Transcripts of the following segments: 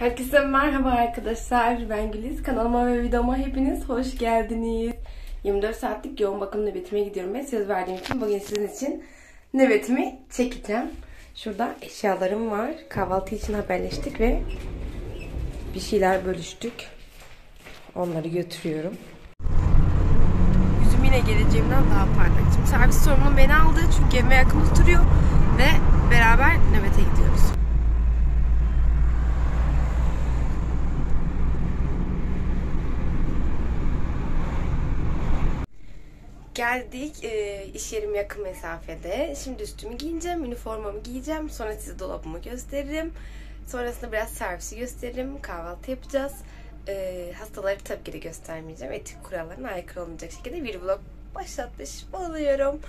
Herkese merhaba arkadaşlar, ben Güliz. Kanalıma ve videoma hepiniz hoş geldiniz. 24 saatlik yoğun bakım nöbetime gidiyorum ve söz verdiğim için bugün sizin için nöbetimi çekeceğim. Şurada eşyalarım var. Kahvaltı için haberleştik ve bir şeyler bölüştük. Onları götürüyorum. Yüzüm yine geleceğimden daha parlak. Şimdi servis sorumlu beni aldı çünkü evime yakın oturuyor ve beraber nöbete gidiyoruz. Geldik, iş yerim yakın mesafede. Şimdi üstümü giyeceğim, üniformamı giyeceğim. Sonra size dolabımı gösteririm. Sonrasında biraz servisi gösteririm. Kahvaltı yapacağız. Hastaları tabii ki de göstermeyeceğim. Etik kurallarına aykırı olmayacak şekilde bir vlog başlatmış oluyorum.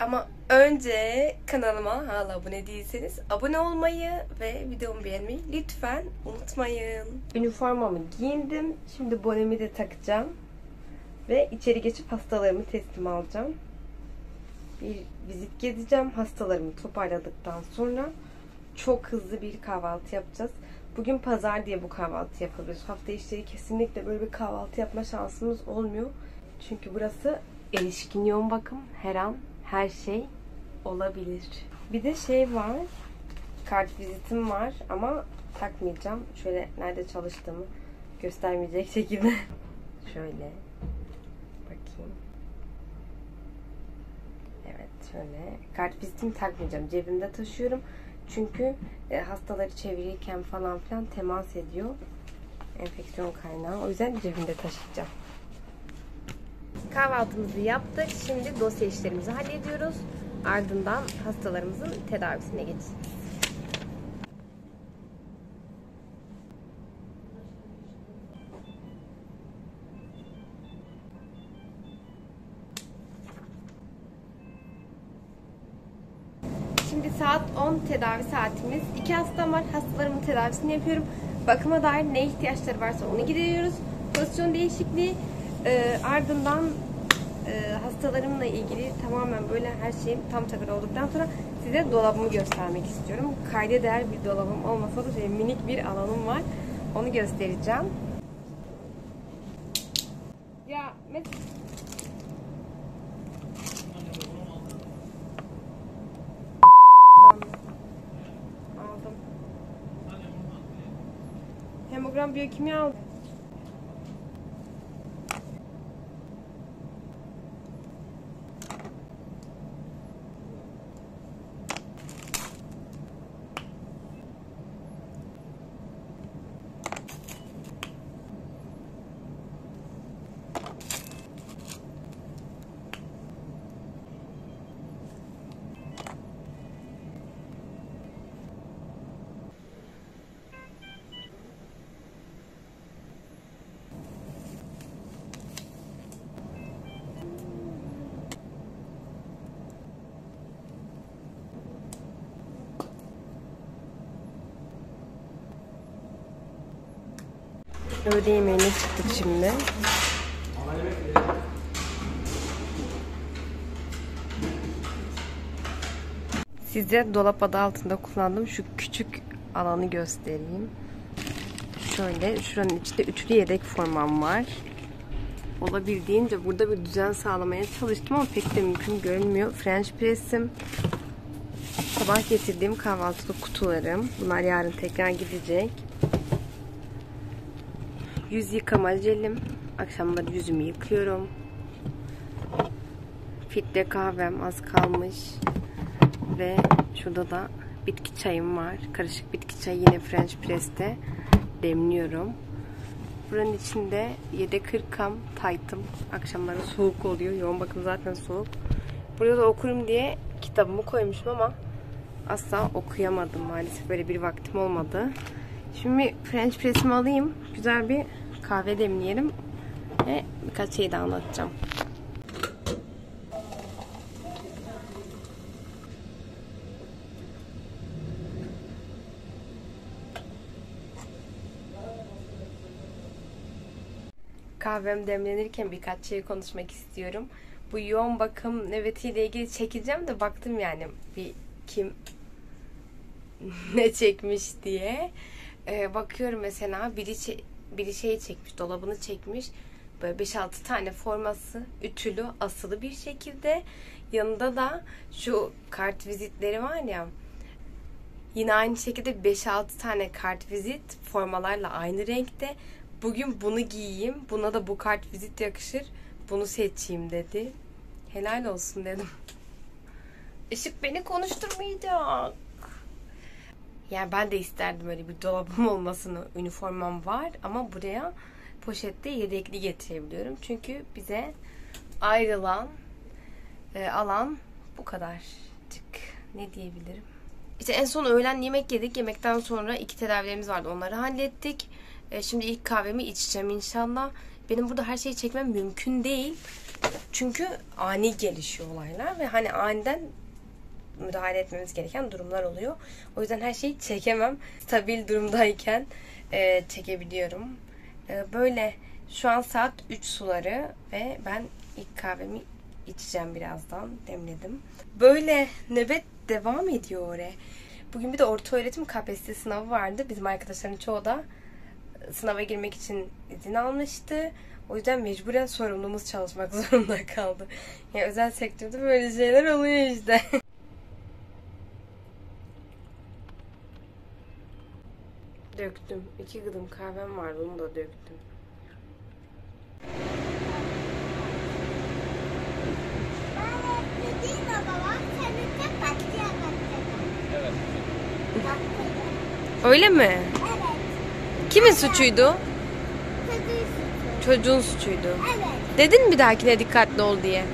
Ama önce kanalıma hala abone değilseniz abone olmayı ve videomu beğenmeyi lütfen unutmayın. Üniformamı giyindim. Şimdi bonemi de takacağım. Ve içeri geçip hastalarımı teslim alacağım. Bir vizit gezeceğim. Hastalarımı toparladıktan sonra çok hızlı bir kahvaltı yapacağız. Bugün pazar diye bu kahvaltı yapabiliriz. Hafta içleri kesinlikle böyle bir kahvaltı yapma şansımız olmuyor. Çünkü burası erişkin yoğun bakım. Her an her şey olabilir. Bir de şey var. Kart vizitim var ama takmayacağım. Şöyle nerede çalıştığımı göstermeyecek şekilde. Şöyle. Evet, şöyle kart vizitimi takmayacağım, cebimde taşıyorum çünkü hastaları çevirirken falan filan temas ediyor, enfeksiyon kaynağı, o yüzden cebimde taşıyacağım. Kahvaltımızı yaptık, şimdi dosya işlerimizi hallediyoruz, ardından hastalarımızın tedavisine geçeceğiz. Şimdi saat 10 tedavi saatimiz. 2 hastam var. Hastalarımın tedavisini yapıyorum. Bakıma dair ne ihtiyaçları varsa onu gideriyoruz. Pozisyon değişikliği. Ardından hastalarımla ilgili tamamen böyle her şeyim tam takır olduktan sonra size dolabımı göstermek istiyorum. Kayda değer bir dolabım olmasa da minik bir alanım var. Onu göstereceğim. Ya hemogram biyokimya aldım. Öğle yemeğine çıktık şimdi. Size dolap adı altında kullandığım şu küçük alanı göstereyim. Şöyle şuranın içinde üçlü yedek formam var. Olabildiğince burada bir düzen sağlamaya çalıştım ama pek de mümkün görünmüyor. French press'im. Sabah getirdiğim kahvaltılık kutularım. Bunlar yarın tekrar gidecek. Yüz yıkama jelim. Akşamları yüzümü yıkıyorum. Filtre kahvem az kalmış. Ve şurada da bitki çayım var. Karışık bitki çayı yine French Press'te demliyorum. Buranın içinde yedek hırkam, taytım. Akşamları soğuk oluyor. Yoğun bakım zaten soğuk. Buraya da okurum diye kitabımı koymuşum ama asla okuyamadım maalesef. Böyle bir vaktim olmadı. Şimdi French press'imi alayım. Güzel bir kahve demleyelim. Ve birkaç şey daha anlatacağım. Kahvem demlenirken birkaç şey konuşmak istiyorum. Bu yoğun bakım nöbetiyle ilgili çekeceğim de baktım yani bir kim ne çekmiş diye. bakıyorum mesela biri şeyi çekmiş, dolabını çekmiş. Böyle 5-6 tane forması ütülü, asılı bir şekilde. Yanında da şu kartvizitleri var ya. Yine aynı şekilde 5-6 tane kartvizit formalarla aynı renkte. Bugün bunu giyeyim, buna da bu kartvizit yakışır, bunu seçeyim dedi. Helal olsun dedim. Işık beni konuşturmayacak. Yani ben de isterdim öyle bir dolabım olmasını. Üniformam var ama buraya poşette yedekli getirebiliyorum. Çünkü bize ayrılan alan bu kadarcık. Ne diyebilirim? İşte en son öğlen yemek yedik. Yemekten sonra 2 tedavilerimiz vardı. Onları hallettik. Şimdi ilk kahvemi içeceğim inşallah. Benim burada her şeyi çekmem mümkün değil. Çünkü ani gelişiyor olaylar ve hani aniden müdahale etmemiz gereken durumlar oluyor. O yüzden her şeyi çekemem. Stabil durumdayken çekebiliyorum. Böyle şu an saat 3 suları ve ben ilk kahvemi içeceğim birazdan. Demledim. Böyle nöbet devam ediyor oraya. Bugün bir de ortaöğretim KPSS sınavı vardı. Bizim arkadaşların çoğu da sınava girmek için izin almıştı. O yüzden mecburen sorumlumuz çalışmak zorunda kaldı. Yani özel sektörde böyle şeyler oluyor işte. Döktüm. 2 gıdım kahvem vardı. Onu da döktüm. Ben de baba. Sen de patlıya evet. Öyle mi? Evet. Kimin suçuydu? Çocuğun suçuydu. Evet. Dedin mi bir dahakine dikkatli ol diye?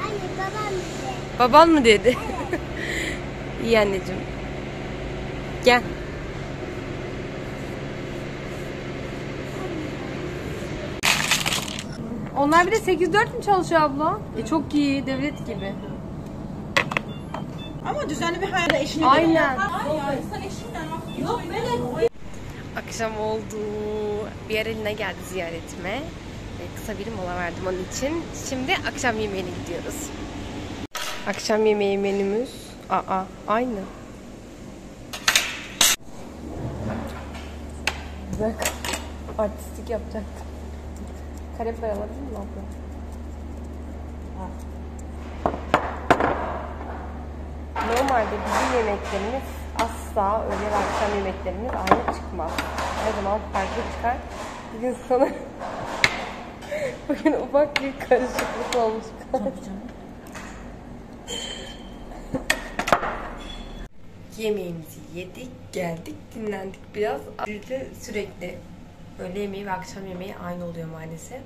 Hayır, babam dedi. Baban mı dedi? Evet. İyi anneciğim. Gel. Onlar bir de 8-4 mi çalışıyor abla? Evet. Çok iyi, devlet gibi. Ama düzenli bir hayata eşine aynen. Aynen. Sen eşinden bak. Yok böyle. Akşam oldu. Bir yer eline geldi ziyaretime. Kısa bir mola verdim onun için. Şimdi akşam yemeğine gidiyoruz. Akşam yemeği menümüz. Aa, aynı. Güzel. Artistik yapacaktım. Karabiber alabilir miyim abla? Ha. Normalde bizim yemeklerimiz asla öğle ve akşam yemeklerimiz aynı çıkmaz. Her zaman farklı çıkar. Bugün sana bugün ufak bir karışıklık olmuş. Yemeğimizi yedik, geldik, dinlendik biraz. Bizde sürekli öğle yemeği ve akşam yemeği aynı oluyor maalesef.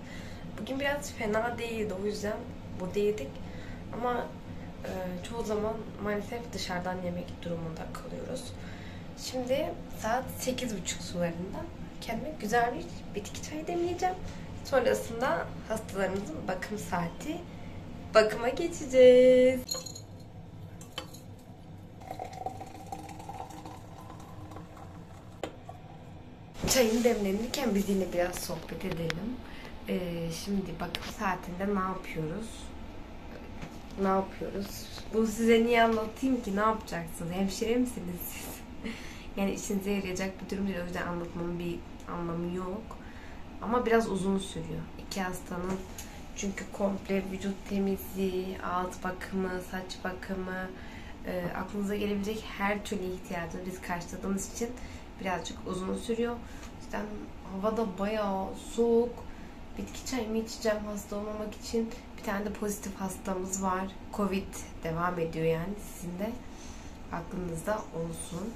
Bugün biraz fena değildi, o yüzden burada yedik. Ama çoğu zaman maalesef dışarıdan yemek durumunda kalıyoruz. Şimdi saat 8.30 sularında kendime güzel bir bitki çayı demleyeceğim. Sonrasında hastalarımızın bakım saati. Bakıma geçeceğiz. Çayın demlenirken biz yine biraz sohbet edelim. Şimdi bakım saatinde ne yapıyoruz? Ne yapıyoruz? Bunu size niye anlatayım ki? Ne yapacaksınız? Hemşire misiniz siz? Yani işinize yarayacak bir durum değil. O yüzden anlatmanın bir anlamı yok. Ama biraz uzun sürüyor. 2 hastanın çünkü komple vücut temizliği, alt bakımı, saç bakımı, aklınıza gelebilecek her türlü ihtiyacını biz karşıladığımız için birazcık uzun sürüyor. O yüzden hava da bayağı soğuk. Bitki çayımı içeceğim hasta olmamak için. Bir tane de pozitif hastamız var. Covid devam ediyor yani. Sizin de aklınızda olsun.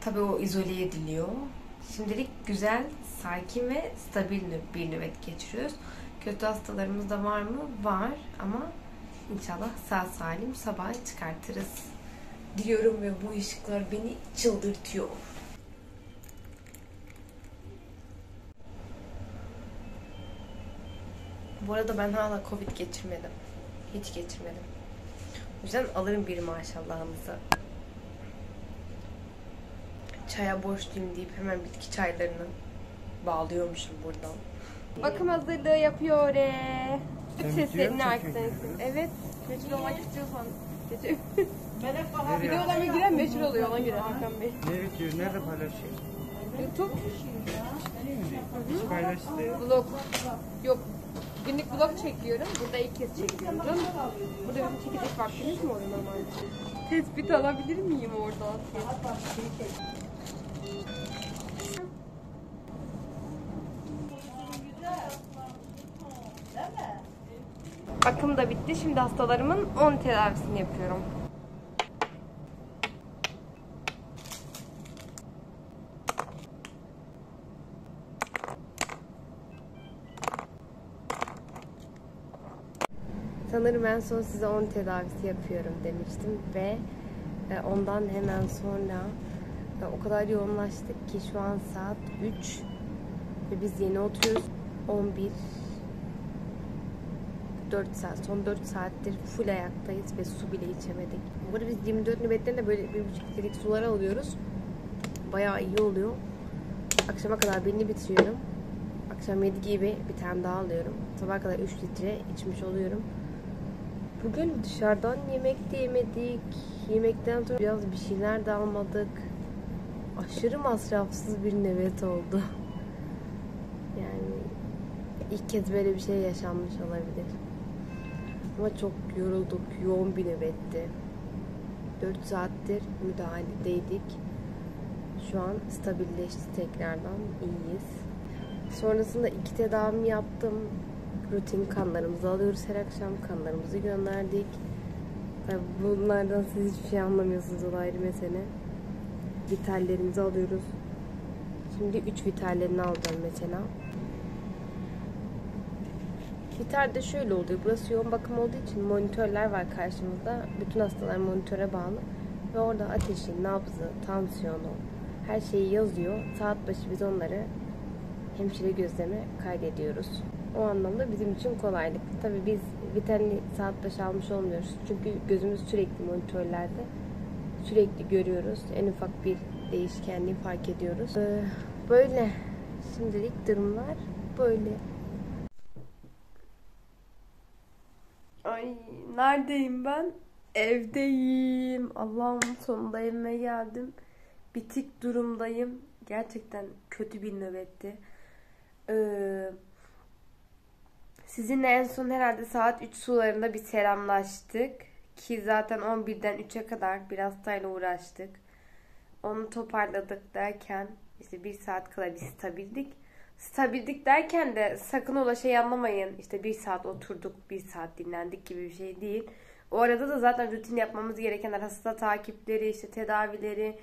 Tabii o izole ediliyor. Şimdilik güzel, sakin ve stabil bir nöbet geçiriyoruz. Kötü hastalarımız da var mı? Var ama inşallah sağ salim sabah çıkartırız diyorum ve bu ışıklar beni çıldırtıyor. Bu arada ben hala Covid geçirmedim. Hiç geçirmedim. O yüzden alırım bir maşallahımızı. Çaya borçluyum deyip hemen bitki çaylarını bağlıyormuşum buradan. Bakım hazırlığı yapıyor. Seslerini arttırırsın. Evet. Meşhur olmak istiyorsan geçelim. Ben hep bana videolarıma giren meşhur oluyor. Ona göre Hakan Bey. Ne bitiyor? Nerede paylaşıyor? YouTube. Vlog. Yok. Günlük vlog çekiyorum. Burada ilk kez çekiyorum. Burada bizim çekecek vaktimiz mi oluyor normalde? Tespit alabilir miyim oradan? Bakım da bitti. Şimdi hastalarımın 10 tedavisini yapıyorum. Sanırım en son size 10 tedavisi yapıyorum demiştim ve ondan hemen sonra o kadar yoğunlaştık ki şu an saat 3 ve biz yeni oturuyoruz. 11, 4 saat, son 4 saattir full ayaktayız ve su bile içemedik. Bu arada biz 24 nöbetten de böyle 1,5 litrelik sular alıyoruz. Bayağı iyi oluyor. Akşama kadar birini bitiriyorum. Akşam 7 gibi bir tane daha alıyorum. Sabaha kadar 3 litre içmiş oluyorum. Bugün dışarıdan yemek de yemedik. Yemekten sonra biraz bir şeyler de almadık. Aşırı masrafsız bir nöbet oldu. Yani ilk kez böyle bir şey yaşanmış olabilir. Ama çok yorulduk. Yoğun bir nöbetti. 4 saattir müdahaledeydik. Şu an stabilleşti tekrardan. İyiyiz. Sonrasında 2 tedavimi yaptım. Rutin kanlarımızı alıyoruz her akşam. Kanlarımızı gönderdik. Bunlardan siz hiçbir şey anlamıyorsunuz, o ayrı mesele. Vitallerimizi alıyoruz. Şimdi 3 vitallerini alacağım mesela. Vital de şöyle oluyor. Burası yoğun bakım olduğu için monitörler var karşımızda. Bütün hastalar monitöre bağlı. Ve orada ateşi, nabzı, tansiyonu, her şeyi yazıyor. Saat başı biz onları hemşire gözleme kaydediyoruz. O anlamda bizim için kolaylık. Tabii biz vitalini saat başı almış olmuyoruz. Çünkü gözümüz sürekli monitörlerde. Sürekli görüyoruz. En ufak bir değişkenliği fark ediyoruz. Böyle. Şimdilik durumlar böyle. Ay, neredeyim ben? Evdeyim. Allah'ım, sonunda evime geldim. Bitik durumdayım. Gerçekten kötü bir nöbetti. Sizinle en son herhalde saat 3 sularında bir selamlaştık. Ki zaten 11'den 3'e kadar bir hastayla uğraştık. Onu toparladık derken işte 1 saat kala bir stabildik. Stabildik derken de sakın ola şey anlamayın. İşte 1 saat oturduk, 1 saat dinlendik gibi bir şey değil. O arada da zaten rutin yapmamız gerekenler, hasta takipleri, işte tedavileri,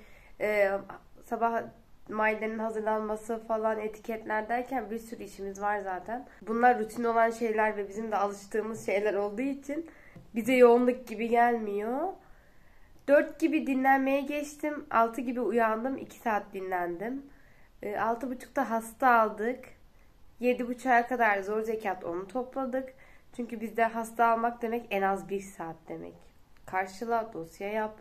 sabah mailenin hazırlanması falan, etiketler derken bir sürü işimiz var zaten. Bunlar rutin olan şeyler ve bizim de alıştığımız şeyler olduğu için bize yoğunluk gibi gelmiyor. 4 gibi dinlenmeye geçtim. 6 gibi uyandım. 2 saat dinlendim. 6.30'da hasta aldık. 7.30'a kadar zor zekat onu topladık. Çünkü bizde hasta almak demek en az 1 saat demek. Karşıla, dosya yap.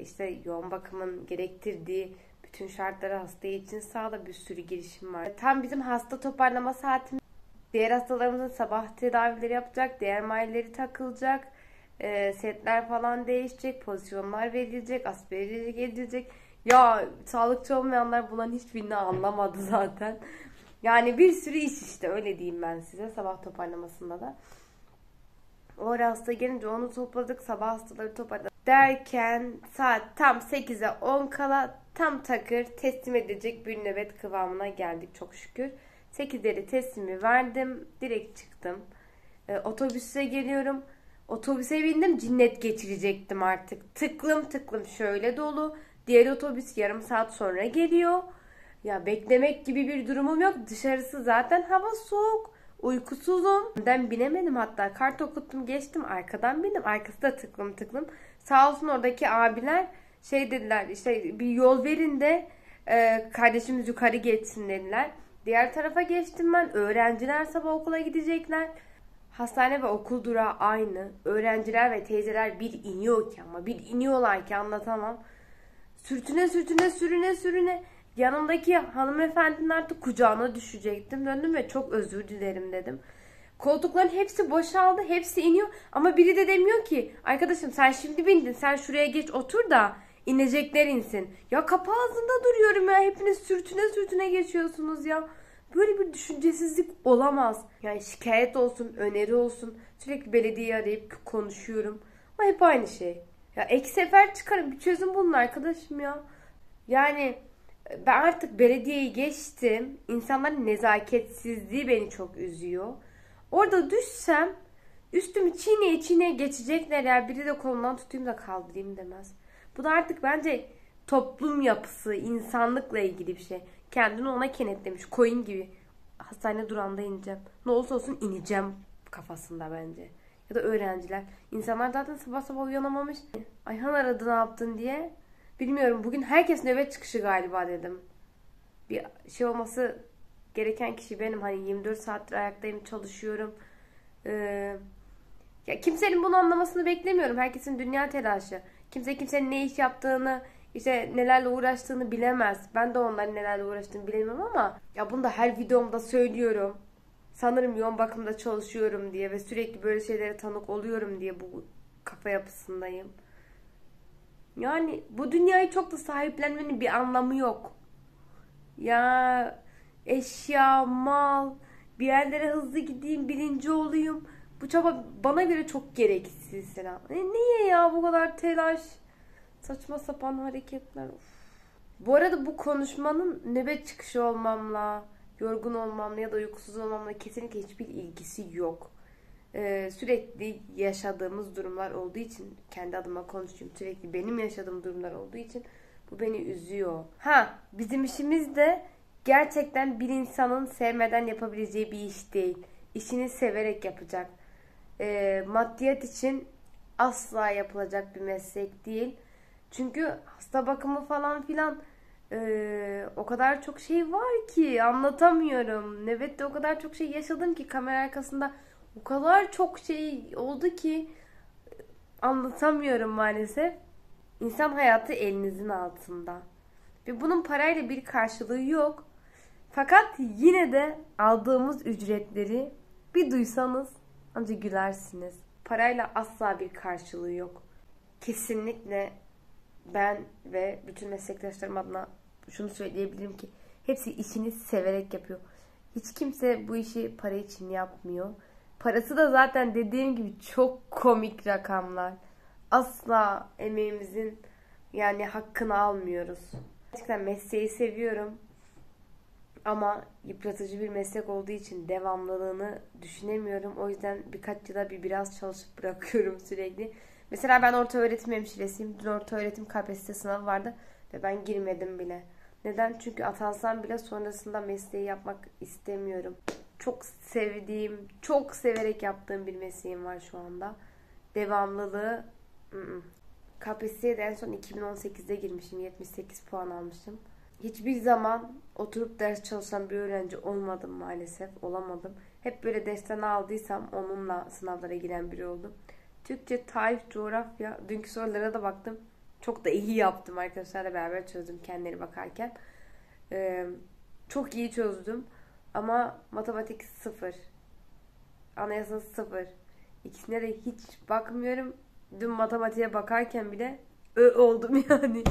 İşte yoğun bakımın gerektirdiği bütün şartları hasta için sağda bir sürü girişim var. Tam bizim hasta toparlama saatimiz. Diğer hastalarımızın sabah tedavileri yapacak, diğer mailleri takılacak, setler falan değişecek, pozisyonlar verilecek, aspireleri gelecek. Ya sağlıkçı olmayanlar bunların hiçbirini anlamadı zaten. Yani bir sürü iş işte, öyle diyeyim ben size, sabah toparlamasında da. O ara hasta gelince onu topladık, sabah hastaları toparladık. Derken saat tam 8'e 10 kala tam takır teslim edecek bir nöbet kıvamına geldik çok şükür. 8'leri teslimi verdim. Direkt çıktım. Otobüse geliyorum. Otobüse bindim. Cinnet geçirecektim artık. Tıklım tıklım şöyle dolu. Diğer otobüs yarım saat sonra geliyor. Ya beklemek gibi bir durumum yok. Dışarısı zaten hava soğuk. Uykusuzum. Ben binemedim hatta. Kart okuttum, geçtim. Arkadan bindim. Arkası da tıklım tıklım. Sağ olsun oradaki abiler şey dediler, işte bir yol verin de kardeşimiz yukarı geçsin dediler. Diğer tarafa geçtim ben. Öğrenciler sabah okula gidecekler. Hastane ve okul durağı aynı. Öğrenciler ve teyzeler bir iniyor ki ama bir iniyorlar ki anlatamam. Sürtüne sürtüne sürüne sürüne. Yanımdaki hanımefendinin artık kucağına düşecektim. Döndüm ve çok özür dilerim dedim. Koltukların hepsi boşaldı. Hepsi iniyor. Ama biri de demiyor ki arkadaşım sen şimdi bindin. Sen şuraya geç otur da İnecekler insin. Ya kapı ağzında duruyorum ya. Hepiniz sürtüne sürtüne geçiyorsunuz ya. Böyle bir düşüncesizlik olamaz. Yani şikayet olsun, öneri olsun. Sürekli belediyeyi arayıp konuşuyorum. Ama hep aynı şey. Ya ek sefer çıkarım. Bir çözüm bulun arkadaşım ya. Yani ben artık belediyeyi geçtim. İnsanların nezaketsizliği beni çok üzüyor. Orada düşsem üstümü çiğneye çiğneye geçecekler ya. Biri de kolumdan tutayım da kaldırayım demez. Bu da artık bence toplum yapısı, insanlıkla ilgili bir şey. Kendini ona kenetlemiş. Koyun gibi. Hastane durağında ineceğim. Ne olursa olsun ineceğim kafasında bence. Ya da öğrenciler. İnsanlar zaten sabah sabah uyanamamış. Ayhan aradı, ne yaptın diye. Bilmiyorum, bugün herkes nöbet çıkışı galiba dedim. Bir şey olması gereken kişi benim. Hani 24 saattir ayaktayım, çalışıyorum. Ya kimsenin bunu anlamasını beklemiyorum. Herkesin dünya telaşı. Kimse kimsenin ne iş yaptığını, işte nelerle uğraştığını bilemez. Ben de onların nelerle uğraştığını bilemem ama ya bunu da her videomda söylüyorum. Sanırım yoğun bakımda çalışıyorum diye ve sürekli böyle şeylere tanık oluyorum diye bu kafa yapısındayım. Yani bu dünyayı çok da sahiplenmenin bir anlamı yok. Ya eşya, mal, bir yerlere hızlı gideyim, birinci olayım. Bu çaba bana göre çok gereksiz. Niye ya bu kadar telaş? Saçma sapan hareketler. Of. Bu arada bu konuşmanın nöbet çıkışı olmamla, yorgun olmamla ya da uykusuz olmamla kesinlikle hiçbir ilgisi yok. Sürekli yaşadığımız durumlar olduğu için, kendi adıma konuşayım, sürekli benim yaşadığım durumlar olduğu için bu beni üzüyor. Bizim işimiz de gerçekten bir insanın sevmeden yapabileceği bir iş değil. İşini severek yapacak. Maddiyat için asla yapılacak bir meslek değil. Çünkü hasta bakımı falan filan o kadar çok şey var ki anlatamıyorum. Nöbette o kadar çok şey yaşadım ki, kamera arkasında o kadar çok şey oldu ki anlatamıyorum maalesef. İnsan hayatı elinizin altında. Ve bunun parayla bir karşılığı yok. Fakat yine de aldığımız ücretleri bir duysanız ancak gülersiniz. Parayla asla bir karşılığı yok. Kesinlikle ben ve bütün meslektaşlarım adına şunu söyleyebilirim ki hepsi işini severek yapıyor. Hiç kimse bu işi para için yapmıyor. Parası da zaten dediğim gibi çok komik rakamlar. Asla emeğimizin yani hakkını almıyoruz. Gerçekten mesleği seviyorum. Ama yıpratıcı bir meslek olduğu için devamlılığını düşünemiyorum. O yüzden birkaç yıla biraz çalışıp bırakıyorum sürekli. Mesela ben ortaöğretim hemşiresiyim. Dün ortaöğretim KPSS sınavı vardı ve ben girmedim bile. Neden? Çünkü atansam bile sonrasında mesleği yapmak istemiyorum. Çok sevdiğim, çok severek yaptığım bir mesleğim var şu anda. Devamlılığı... KPSS'ye de en son 2018'de girmişim. 78 puan almıştım. Hiçbir zaman oturup ders çalışan bir öğrenci olmadım maalesef. Olamadım. Hep böyle dersten aldıysam onunla sınavlara giren biri oldum. Türkçe, tarih, coğrafya. Dünkü sorulara da baktım. Çok da iyi yaptım. Arkadaşlarla beraber çözdüm kendileri bakarken. Çok iyi çözdüm. Ama matematik 0. Anayasa 0. İkisine de hiç bakmıyorum. Dün matematiğe bakarken bile oldum yani.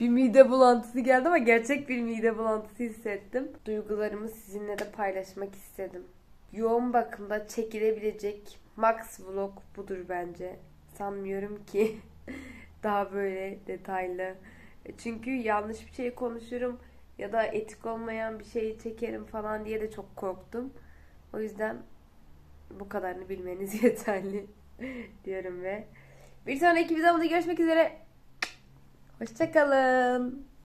Bir mide bulantısı geldi ama gerçek bir mide bulantısı hissettim. Duygularımı sizinle de paylaşmak istedim. Yoğun bakımda çekilebilecek max vlog budur bence. Sanmıyorum ki daha böyle detaylı. Çünkü yanlış bir şey konuşurum ya da etik olmayan bir şeyi çekerim falan diye de çok korktum. O yüzden bu kadarını bilmeniz yeterli diyorum ve bir sonraki videomda görüşmek üzere. Hoşçakalın.